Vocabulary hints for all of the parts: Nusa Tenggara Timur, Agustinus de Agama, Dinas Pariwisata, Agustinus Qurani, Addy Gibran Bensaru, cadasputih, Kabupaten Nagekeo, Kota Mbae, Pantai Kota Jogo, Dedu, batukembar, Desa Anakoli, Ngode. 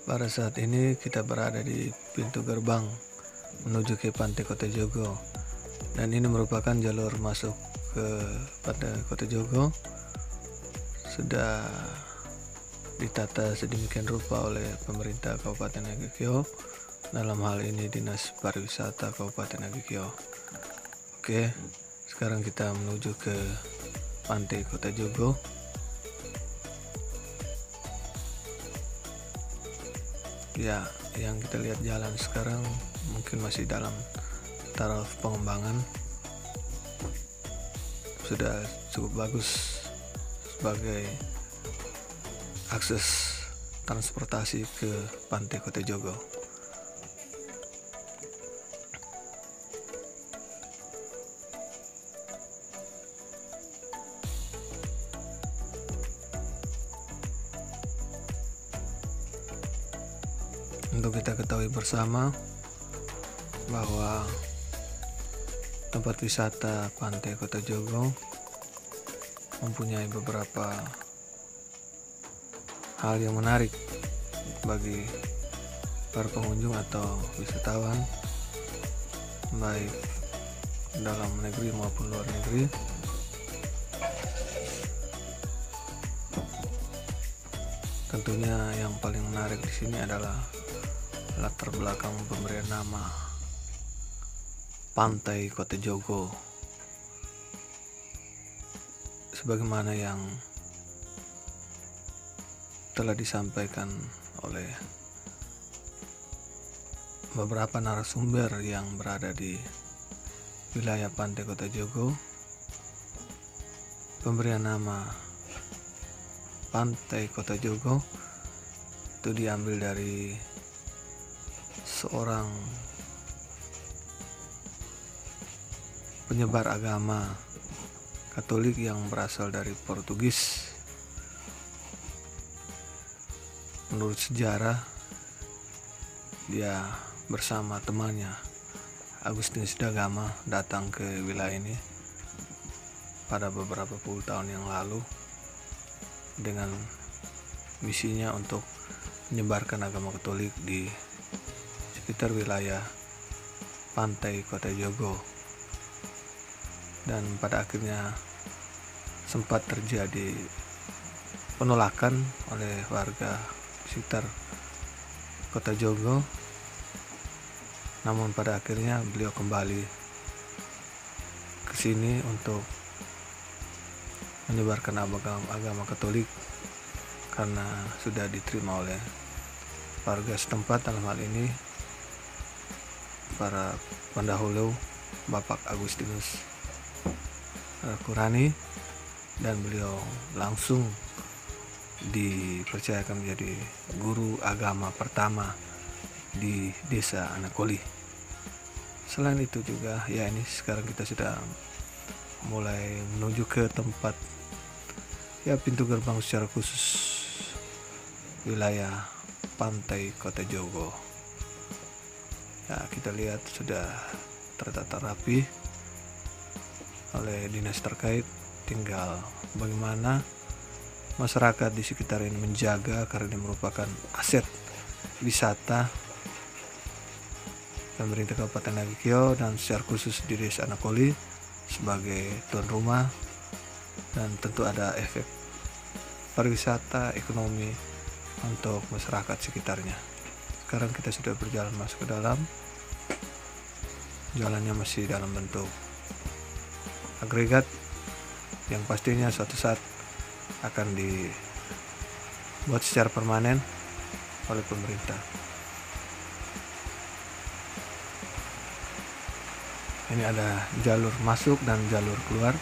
Pada saat ini kita berada di pintu gerbang menuju ke Pantai Kota Jogo, dan ini merupakan jalur masuk ke Pantai Kota Jogo. Sudah ditata sedemikian rupa oleh pemerintah Kabupaten Nagekeo, dalam hal ini Dinas Pariwisata Kabupaten Nagekeo. Oke, sekarang kita menuju ke Pantai Kota Jogo. Ya, yang kita lihat jalan sekarang mungkin masih dalam taraf pengembangan, sudah cukup bagus sebagai akses transportasi ke Pantai Kota Jogo. Untuk kita ketahui bersama bahwa tempat wisata Pantai Kota Jogo mempunyai beberapa hal yang menarik bagi para pengunjung atau wisatawan, baik dalam negeri maupun luar negeri. Tentunya yang paling menarik di sini adalah latar belakang pemberian nama Pantai Kota Jogo, sebagaimana yang telah disampaikan oleh beberapa narasumber yang berada di wilayah Pantai Kota Jogo. Pemberian nama Pantai Kota Jogo itu diambil dari seorang penyebar agama Katolik yang berasal dari Portugis. Menurut sejarah, dia bersama temannya Agustinus de Agama datang ke wilayah ini pada beberapa puluh tahun yang lalu dengan misinya untuk menyebarkan agama Katolik di sekitar wilayah Pantai Kota Jogo, dan pada akhirnya sempat terjadi penolakan oleh warga sekitar Kota Jogo, namun pada akhirnya beliau kembali ke sini untuk menyebarkan agama Katolik karena sudah diterima oleh warga setempat, dalam hal ini para pendahulu Bapak Agustinus Qurani, dan beliau langsung dipercayakan menjadi guru agama pertama di Desa Anakoli. Selain itu juga, ya, ini sekarang kita sudah mulai menuju ke tempat, ya, pintu gerbang secara khusus wilayah Pantai Kota Jogo. Ya, kita lihat sudah tertata rapi oleh dinas terkait, tinggal bagaimana masyarakat di sekitar ini menjaga, karena ini merupakan aset wisata pemerintah Kabupaten Nagekeo dan secara khusus di Desa Anakoli sebagai tuan rumah, dan tentu ada efek pariwisata ekonomi untuk masyarakat sekitarnya. Sekarang kita sudah berjalan masuk ke dalam, jalannya masih dalam bentuk agregat yang pastinya suatu saat akan dibuat secara permanen oleh pemerintah. Ini ada jalur masuk dan jalur keluar.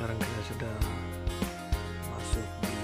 Sekarang kita sudah masuk di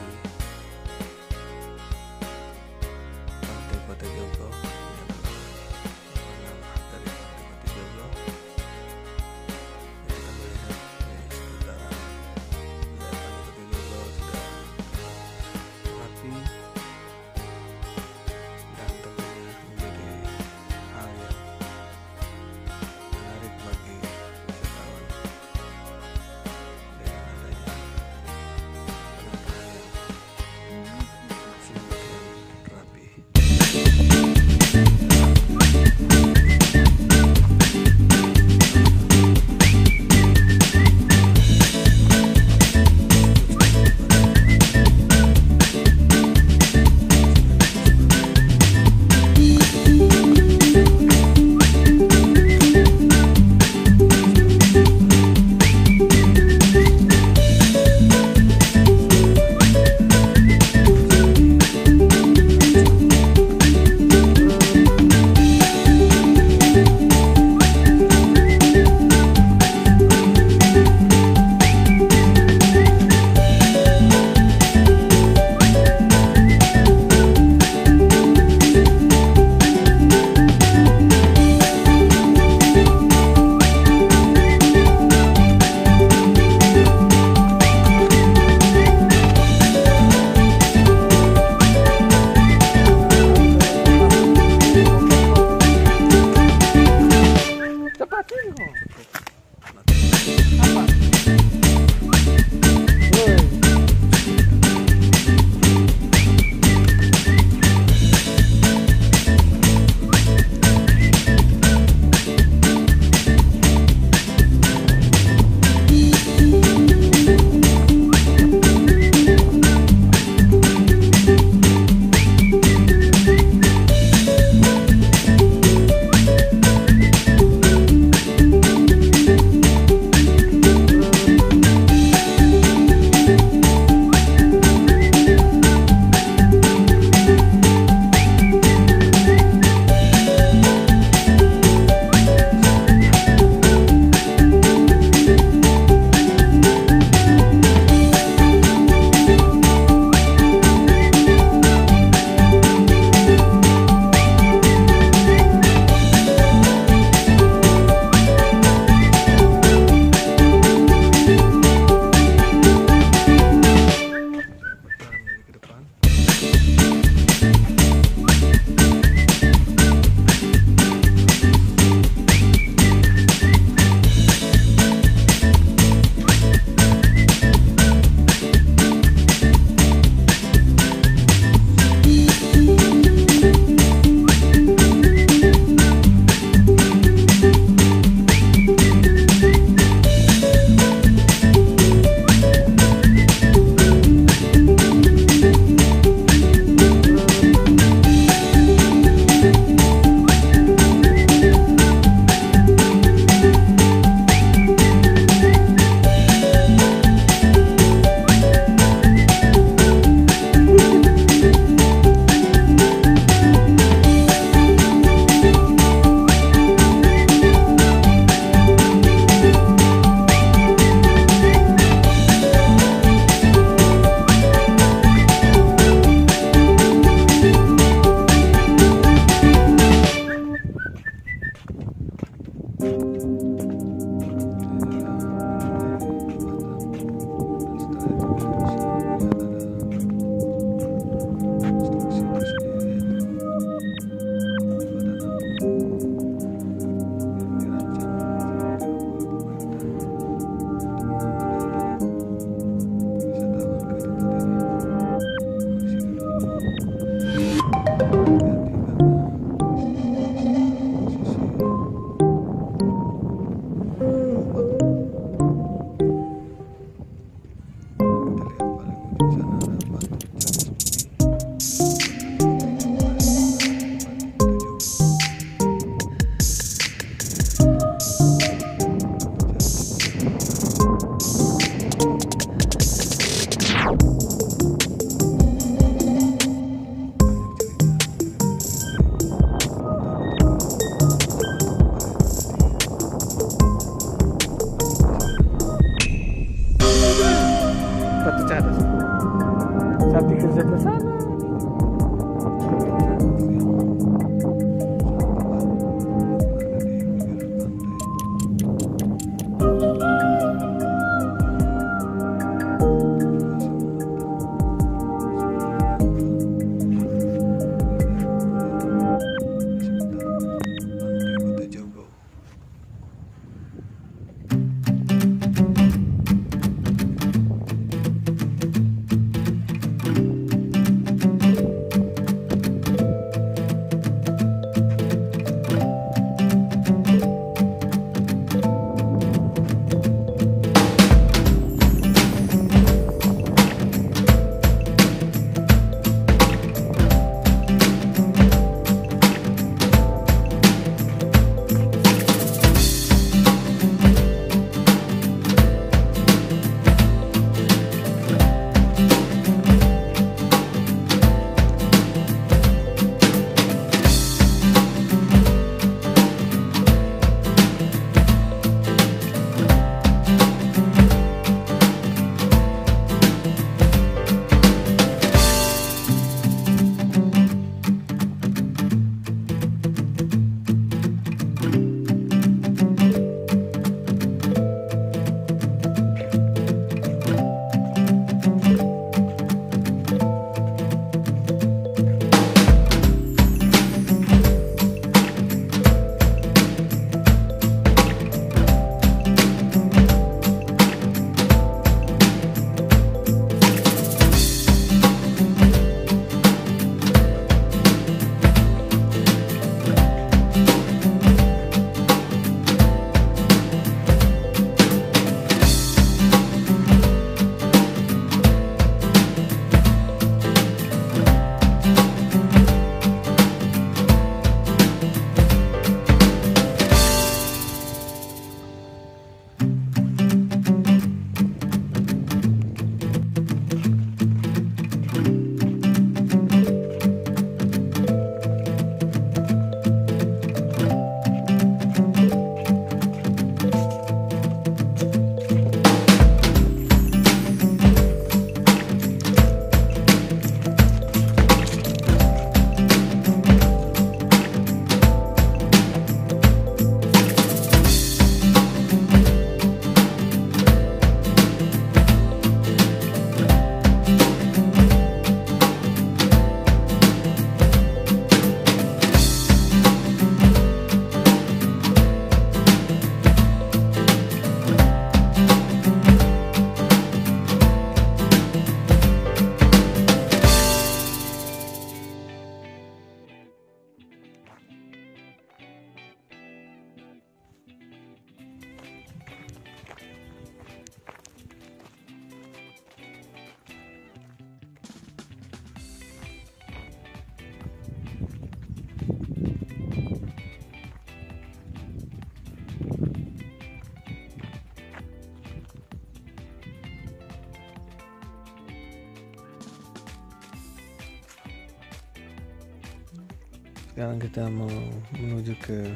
Sekarang kita mau menuju ke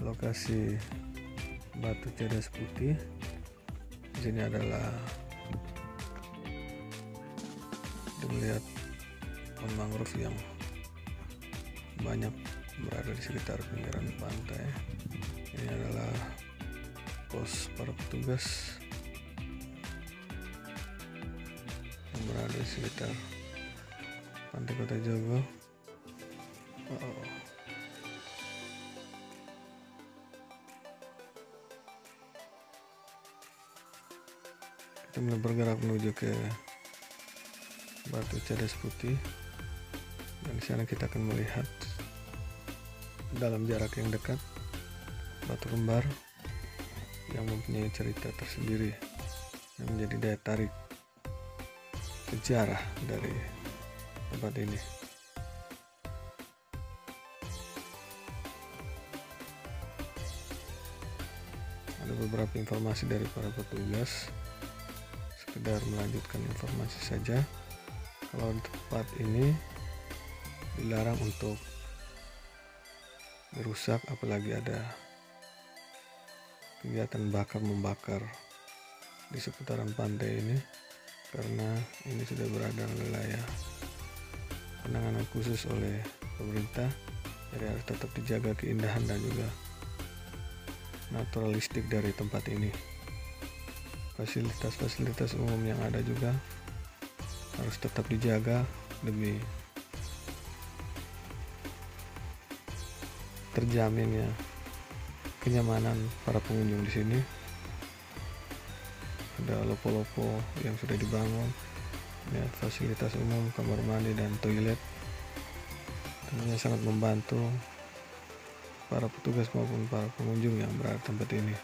lokasi batu cadas putih. Di sini adalah terlihat mangrove yang banyak berada di sekitar pinggiran pantai. Ini adalah pos para petugas yang berada di sekitar Pantai Kota Jogo. Kita mulai bergerak menuju ke batu cadas putih, dan di sana kita akan melihat dalam jarak yang dekat batu kembar yang mempunyai cerita tersendiri yang menjadi daya tarik sejarah dari tempat ini. Ada beberapa informasi dari para petugas, sekedar melanjutkan informasi saja. Kalau tempat ini dilarang untuk dirusak, apalagi ada kegiatan bakar membakar di seputaran pantai ini, karena ini sudah berada di wilayah penanganan khusus oleh pemerintah. Jadi harus tetap dijaga keindahan dan juga naturalistik dari tempat ini. Fasilitas-fasilitas umum yang ada juga harus tetap dijaga demi terjaminnya kenyamanan para pengunjung di sini. Ada lopo-lopo yang sudah dibangun, ya, fasilitas umum, kamar mandi dan toilet. Tentunya sangat membantu para petugas maupun para pengunjung yang berada di tempat ini.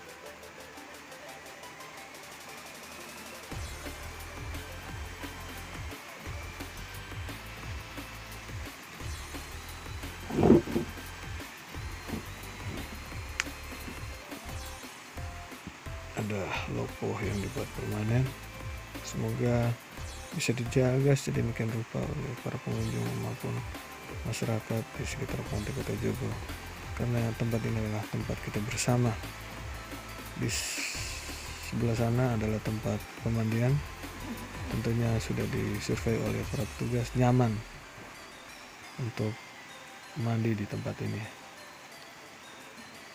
Ada lopo yang dibuat permanen, semoga bisa dijaga sedemikian rupa oleh para pengunjung maupun masyarakat di sekitar Pantai Kota Jogo, karena tempat ini adalah tempat kita bersama. Di sebelah sana adalah tempat pemandian, tentunya sudah disurvei oleh para petugas, nyaman untuk mandi di tempat ini.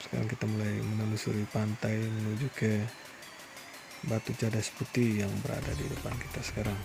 Sekarang kita mulai menelusuri pantai menuju ke batu cadas putih yang berada di depan kita sekarang.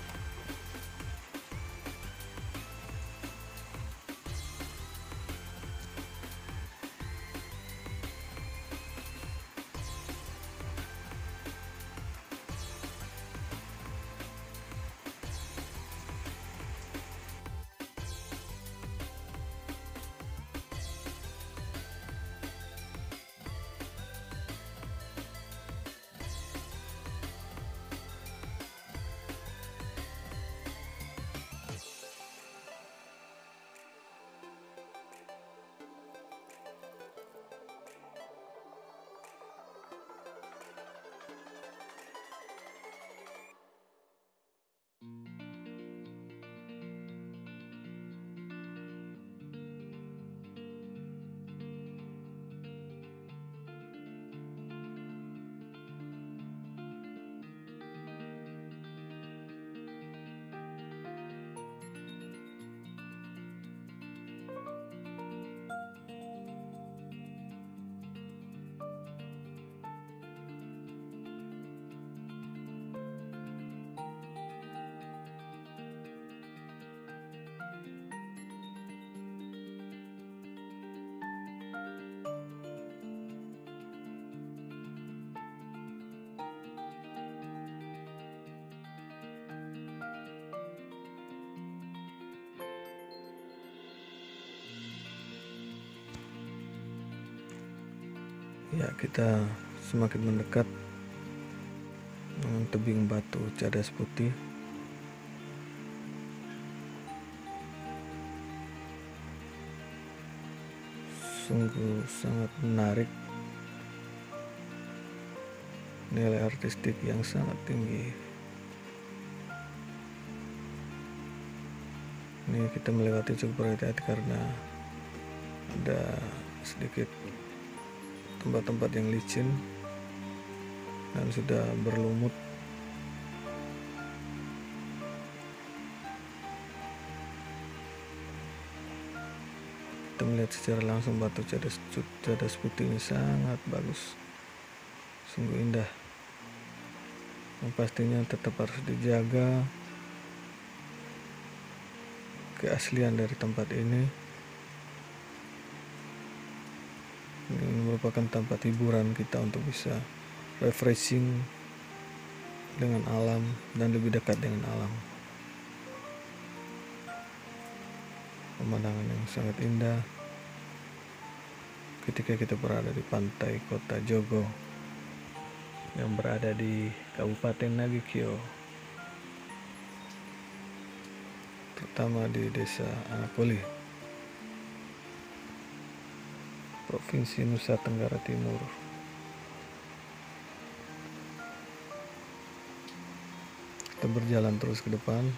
Ya, kita semakin mendekat tebing batu cadas putih. Sungguh sangat menarik, nilai artistik yang sangat tinggi. Ini kita melewati cukup berhati-hati karena ada sedikit tempat-tempat yang licin dan sudah berlumut. Kita melihat secara langsung batu cadas putih ini sangat bagus, sungguh indah. Yang pastinya tetap harus dijaga keaslian dari tempat ini. Ini merupakan tempat hiburan kita untuk bisa refreshing dengan alam dan lebih dekat dengan alam. Pemandangan yang sangat indah ketika kita berada di Pantai Kota Jogo yang berada di Kabupaten Nagekeo, terutama di Desa Anakoli, Provinsi Nusa Tenggara Timur. Kita berjalan terus ke depan.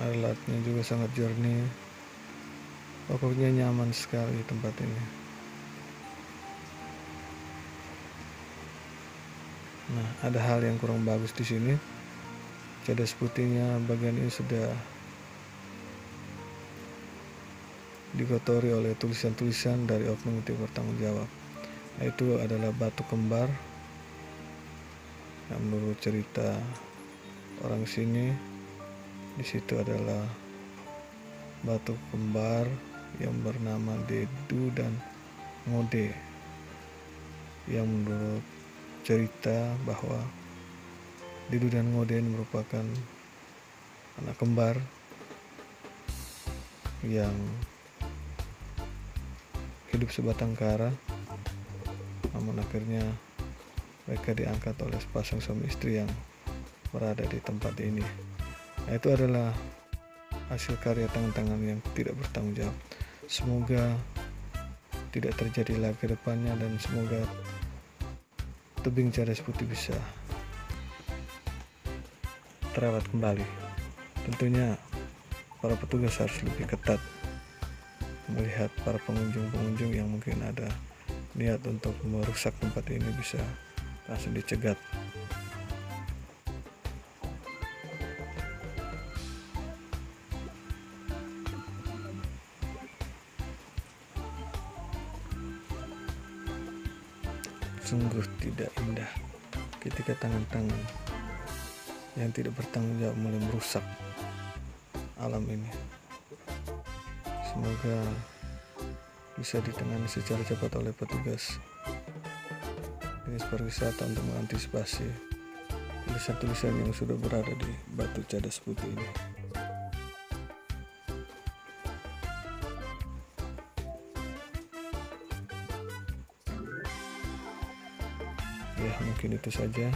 Air lautnya juga sangat jernih. Pokoknya nyaman sekali tempat ini. Nah, ada hal yang kurang bagus di sini. Cadas putihnya bagian ini sudah digotori oleh tulisan-tulisan dari oknum yang bertanggung jawab. Itu adalah batu kembar yang menurut cerita orang sini di situ adalah batu kembar yang bernama Dedu dan Ngode, yang menurut cerita bahwa Dedu dan Ngode merupakan anak kembar yang hidup sebatang kara, namun akhirnya mereka diangkat oleh sepasang suami istri yang berada di tempat ini. Nah, itu adalah hasil karya tangan-tangan yang tidak bertanggung jawab. Semoga tidak terjadi lagi depannya, dan semoga tebing cadas putih bisa terawat kembali. Tentunya para petugas harus lebih ketat melihat para pengunjung-pengunjung yang mungkin ada niat untuk merusak tempat ini bisa langsung dicegat. Sungguh tidak indah ketika tangan-tangan yang tidak bertanggung jawab mulai merusak alam ini. Semoga bisa ditangani secara cepat oleh petugas Dinas Pariwisata untuk mengantisipasi tulisan-tulisan yang sudah berada di batu cadas putih ini. Ya, mungkin itu saja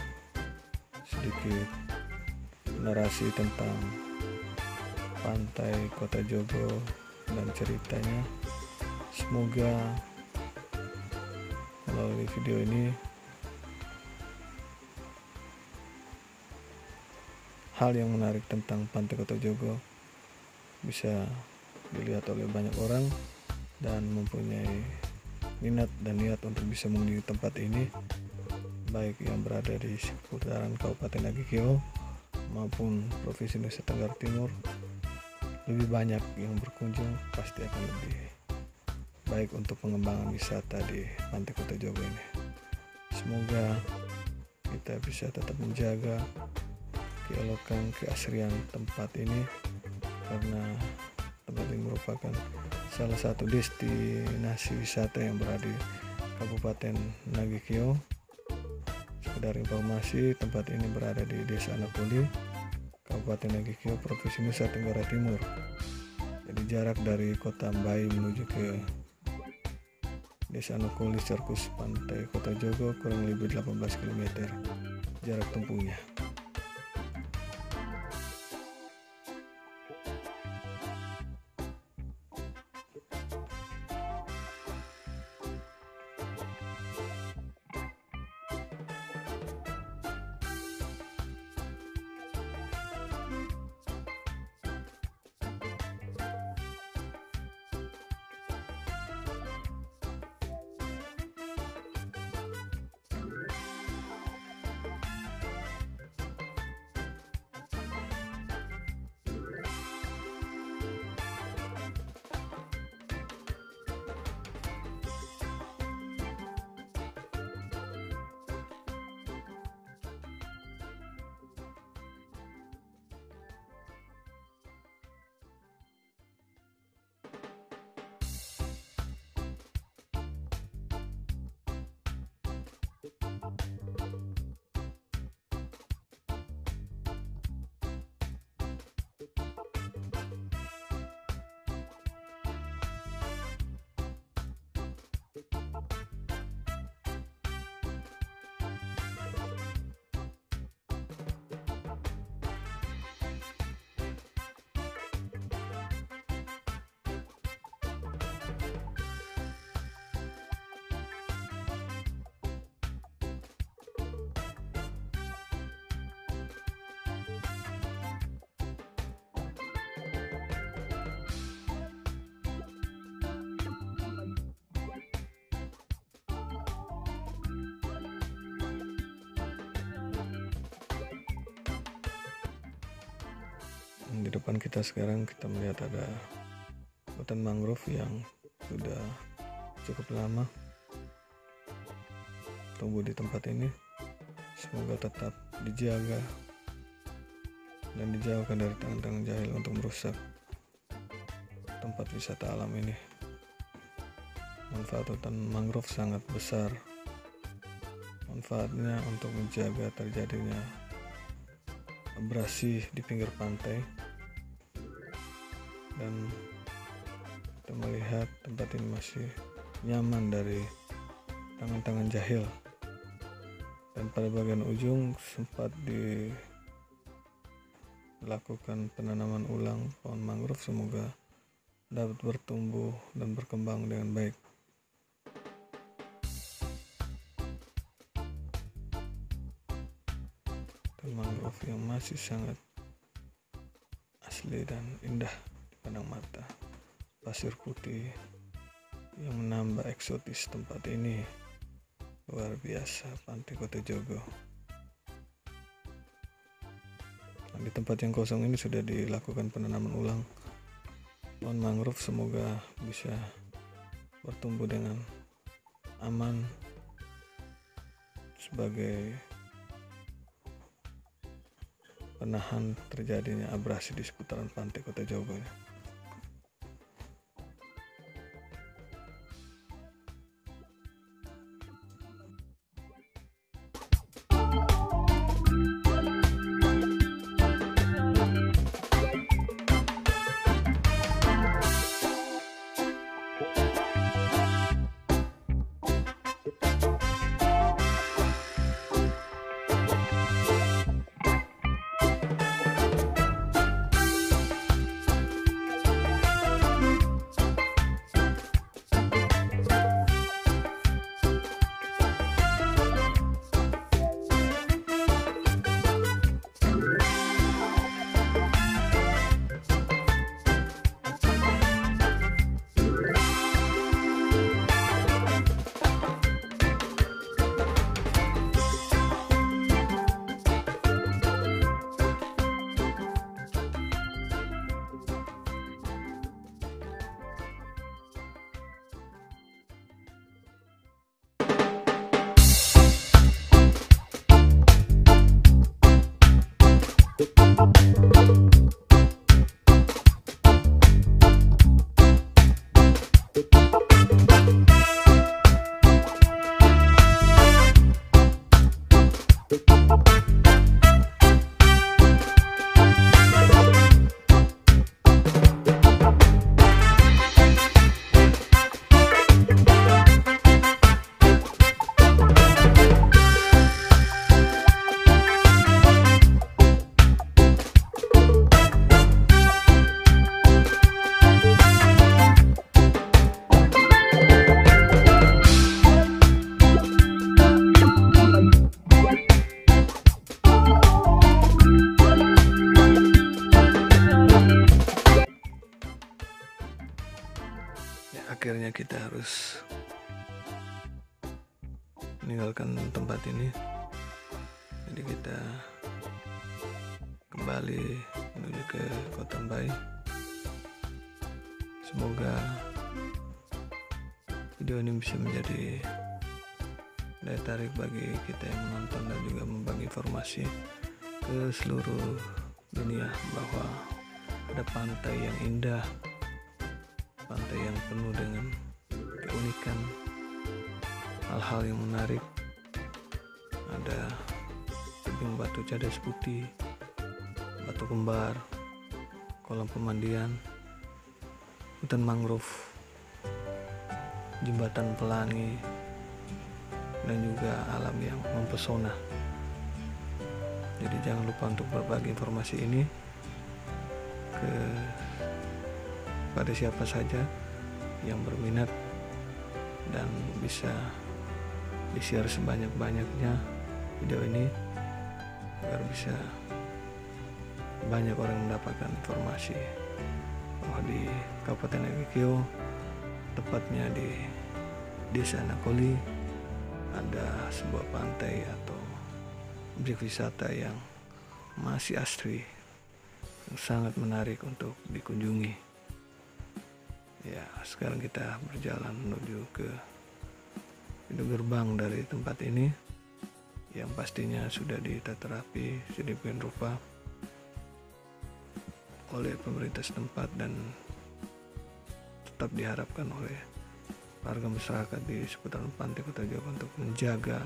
sedikit narasi tentang Pantai Kota Jogo dan ceritanya. Semoga melalui video ini hal yang menarik tentang Pantai Kota Jogo bisa dilihat oleh banyak orang dan mempunyai minat dan niat untuk bisa mengunjungi tempat ini, baik yang berada di seputaran Kabupaten Nagekeo maupun Provinsi Nusa Tenggara Timur. Lebih banyak yang berkunjung pasti akan lebih baik untuk pengembangan wisata di Pantai Kota Jogo ini. Semoga kita bisa tetap menjaga keelokan keasrian tempat ini, karena tempat ini merupakan salah satu destinasi wisata yang berada di Kabupaten Nagekeo. Sekedar informasi, tempat ini berada di Desa Anakoli, Kabupaten Nagekeo, Provinsi Nusa Tenggara Timur. Jadi jarak dari Kota Mbae menuju ke Desa Anakoli Sirkus Pantai Kota Jogo kurang lebih 18 km jarak tempuhnya. Di depan kita sekarang kita melihat ada hutan mangrove yang sudah cukup lama tumbuh di tempat ini. Semoga tetap dijaga dan dijauhkan dari tangan-tangan jahil untuk merusak tempat wisata alam ini. Manfaat hutan mangrove sangat besar. Manfaatnya untuk menjaga terjadinya abrasi di pinggir pantai, dan kita melihat tempat ini masih nyaman dari tangan-tangan jahil. Dan pada bagian ujung sempat dilakukan penanaman ulang pohon mangrove, semoga dapat bertumbuh dan berkembang dengan baik. Dan mangrove yang masih sangat asli dan indah di pandang mata, pasir putih yang menambah eksotis tempat ini. Luar biasa Pantai Kota Jogo. Nah, di tempat yang kosong ini sudah dilakukan penanaman ulang pohon mangrove, semoga bisa bertumbuh dengan aman sebagai penahan terjadinya abrasi di seputaran Pantai Kota Jogo. Akhirnya kita harus meninggalkan tempat ini, jadi kita kembali menuju ke Kota Mbae. Semoga video ini bisa menjadi daya tarik bagi kita yang menonton dan juga membagi informasi ke seluruh dunia bahwa ada pantai yang indah, pantai yang penuh dengan keunikan, hal-hal yang menarik. Ada tebing batu cadas putih, batu kembar, kolam pemandian, hutan mangrove, jembatan pelangi, dan juga alam yang mempesona. Jadi jangan lupa untuk berbagi informasi ini ke pada siapa saja yang berminat dan bisa di-share sebanyak-banyaknya video ini agar bisa banyak orang mendapatkan informasi bahwa di Kabupaten Nagekeo, tepatnya di Desa Anakoli, ada sebuah pantai atau objek wisata yang masih asri sangat menarik untuk dikunjungi. Ya, sekarang kita berjalan menuju ke pintu gerbang dari tempat ini yang pastinya sudah ditata rapi sedemikian rupa oleh pemerintah setempat dan tetap diharapkan oleh warga masyarakat di seputaran Pantai Kota Jogo untuk menjaga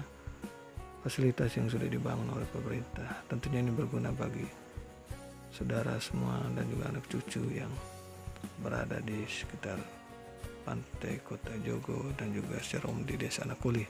fasilitas yang sudah dibangun oleh pemerintah. Tentunya ini berguna bagi saudara semua dan juga anak cucu yang berada di sekitar Pantai Kota Jogo dan juga secara umum di Desa Anakoli.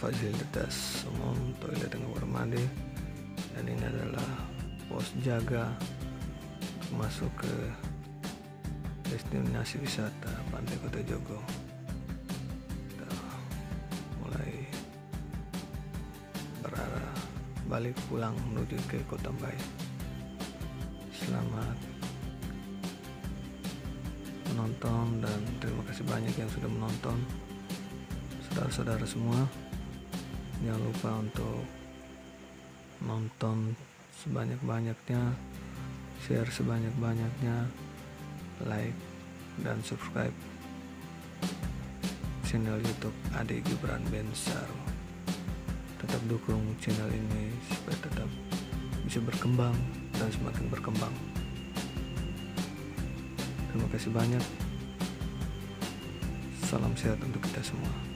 Fasilitas umum, toilet dan kamar mandi, dan ini adalah pos jaga masuk ke destinasi wisata Pantai Kota Jogo. Kita mulai berarah balik pulang menuju ke Kota Mbae. Selamat menonton dan terima kasih banyak yang sudah menonton, saudara-saudara semua. Jangan lupa untuk nonton sebanyak-banyaknya, share sebanyak-banyaknya, like dan subscribe channel YouTube Addy Gibran Bensaru. Tetap dukung channel ini supaya tetap bisa berkembang dan semakin berkembang. Terima kasih banyak. Salam sehat untuk kita semua.